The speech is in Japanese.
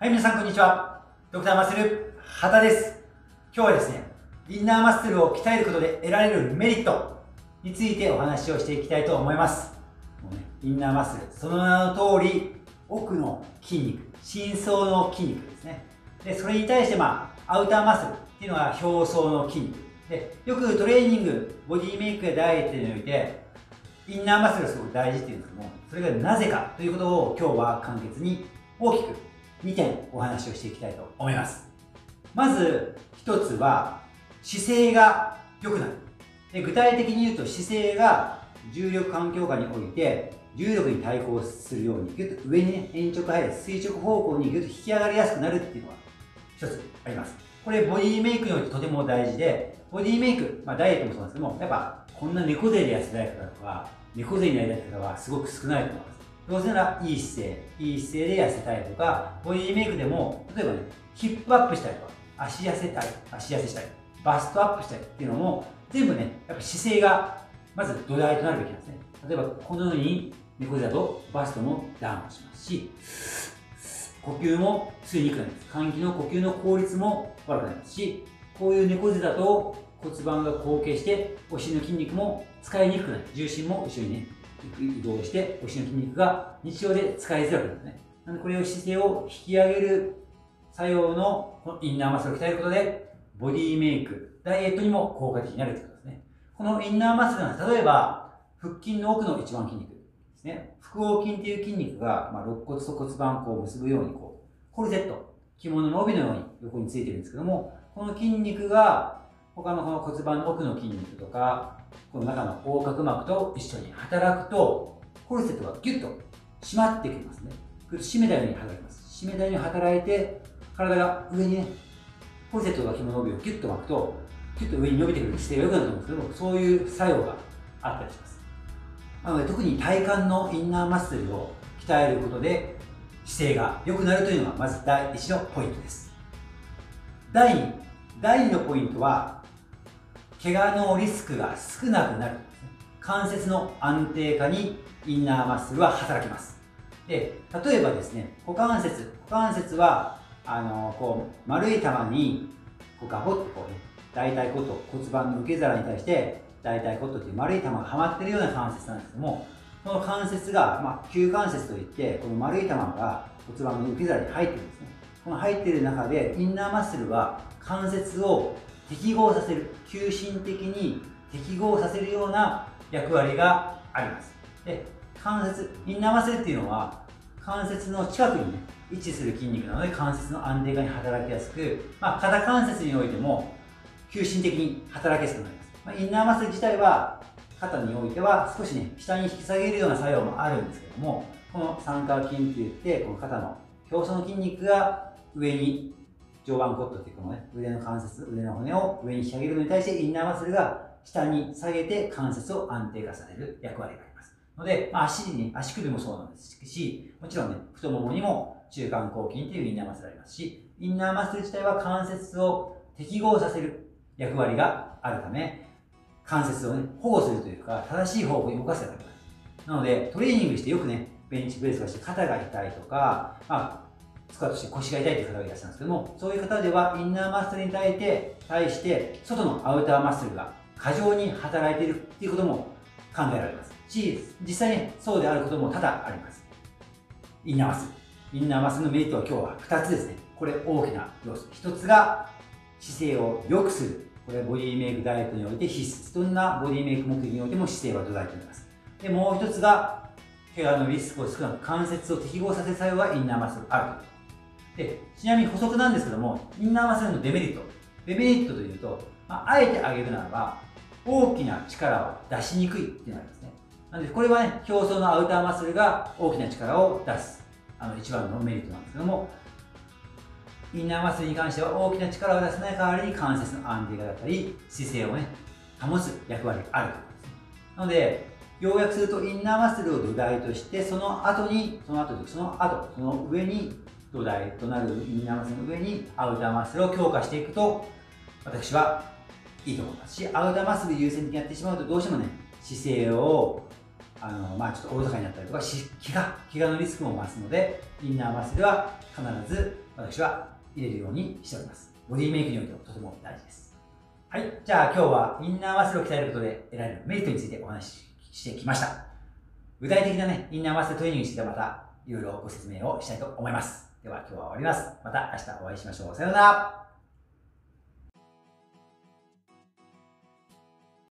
はい、皆さんこんにちは。ドクターマッスル畑です。今日はですね、インナーマッスルを鍛えることで得られるメリットについてお話をしていきたいと思います。もうね、インナーマッスル、その名の通り、奥の筋肉、深層の筋肉ですね。で、それに対して、アウターマッスルっていうのが表層の筋肉。で、よくトレーニング、ボディメイクやダイエットにおいて、インナーマッスルがすごく大事っていうんですけども、それがなぜかということを今日は簡潔に大きく2点お話をしていきたいと思います。まず1つは姿勢が良くなる。で、具体的に言うと姿勢が重力環境下において重力に対抗するようにギュッと上に、延直入る垂直方向にギュッと引き上がりやすくなるっていうのが1つあります。これボディメイクにおいてとても大事で、ボディメイク、ダイエットもそうなんですけども、やっぱこんな猫背で痩せたい方とか、猫背になりたい方はすごく少ないと思います。どうせならいい姿勢で痩せたいとか、ボディメイクでも、例えばね、ヒップアップしたりとか、足痩せしたり、バストアップしたりっていうのも、全部ね、やっぱ姿勢が、まず土台となるべきなんですね。例えば、このように、猫背だとバストもダウンしますし、呼吸も吸いにくくなります。換気の呼吸の効率も悪くなりますし、こういう猫背だと骨盤が後傾して、お尻の筋肉も使いにくくなる。重心も後ろにね、移動して、お尻の筋肉が日常で使いづらくなるんですね。なので、これを姿勢を引き上げる作用の、このインナーマッスルを鍛えることで、ボディメイク、ダイエットにも効果的になるということですね。このインナーマッスルは、例えば、腹筋の奥の一番筋肉ですね。腹横筋っていう筋肉が、肋骨と骨盤をこう結ぶように、こう、コルセット、着物の帯のように横についてるんですけども、この筋肉が、他のこの骨盤の奥の筋肉とか、この中の横隔膜と一緒に働くと、コルセットがギュッと締まってきますね。締めたように働きます。締めたように働いて、体が上にね、コルセットが紐の帯をギュッと巻くと、ギュッと上に伸びてくる姿勢が良くなると思うんですけども、そういう作用があったりします。なので、特に体幹のインナーマッスルを鍛えることで、姿勢が良くなるというのが、まず第1のポイントです。第2のポイントは、怪我のリスクが少なくなる。関節の安定化にインナーマッスルは働きます。で、例えばですね、股関節は、こう、丸い球に、こう、ガボッとこうね、大腿骨と骨盤の受け皿に対して、大腿骨という丸い球がはまっているような関節なんですけども、この関節が、球関節といって、この丸い球が骨盤の受け皿に入っているんですね。この入っている中で、インナーマッスルは関節を適合させる、求心的に適合させるような役割があります。で、関節、インナーマッスルっていうのは、関節の近くに、ね、位置する筋肉なので、関節の安定化に働きやすく、肩関節においても、求心的に働きやすくなります。インナーマッスル自体は、肩においては少しね、下に引き下げるような作用もあるんですけども、この三角筋っていって、この肩の表層の筋肉が上に、上腕骨というこのね、腕の関節、腕の骨を上に引き上げるのに対して、インナーマッスルが下に下げて関節を安定化させる役割があります。ので、足首もそうなんですし、もちろんね、太ももにも中間後筋というインナーマッスルがありますし、インナーマッスル自体は関節を適合させる役割があるため、関節をね、保護するというか、正しい方向に動かす役割です。なので、トレーニングしてよくね、ベンチプレスをして肩が痛いとか、スクワットして腰が痛いという方がいらっしゃるんですけども、そういう方ではインナーマッスルに対して、外のアウターマッスルが過剰に働いているということも考えられますし、実際にそうであることも多々あります。インナーマッスルのメリットは今日は2つですね。これ大きな要素。1つが姿勢を良くする。これボディメイクダイエットにおいて必須。どんなボディメイク目的においても姿勢は土台となります。で、もう1つが、怪我のリスクを少なく関節を適合させる作用がインナーマッスルある。で、ちなみに補足なんですけども、インナーマッスルのデメリットというと、あえて挙げるならば、大きな力を出しにくいっていうのがありますね。なので、これはね、表層のアウターマッスルが大きな力を出す、一番のメリットなんですけども、インナーマッスルに関しては大きな力を出せない代わりに関節の安定化だったり、姿勢をね、保つ役割があるということですね。なので、要約すると、インナーマッスルを土台として、その上に、土台となるインナーマッスルの上にアウターマッスルを強化していくと、私はいいと思いますし、アウターマッスル優先的にやってしまうと、どうしてもね、姿勢をちょっとおおらかになったりとか、気がのリスクも増すので、インナーマッスルは必ず私は入れるようにしております。ボディメイクにおいてもとても大事です。はい。じゃあ今日はインナーマッスルを鍛えることで得られるメリットについてお話ししてきました。具体的なね、インナーマッスルトレーニングについてはまたいろいろご説明をしたいと思います。では今日は終わります。また明日お会いしましょう。さようなら。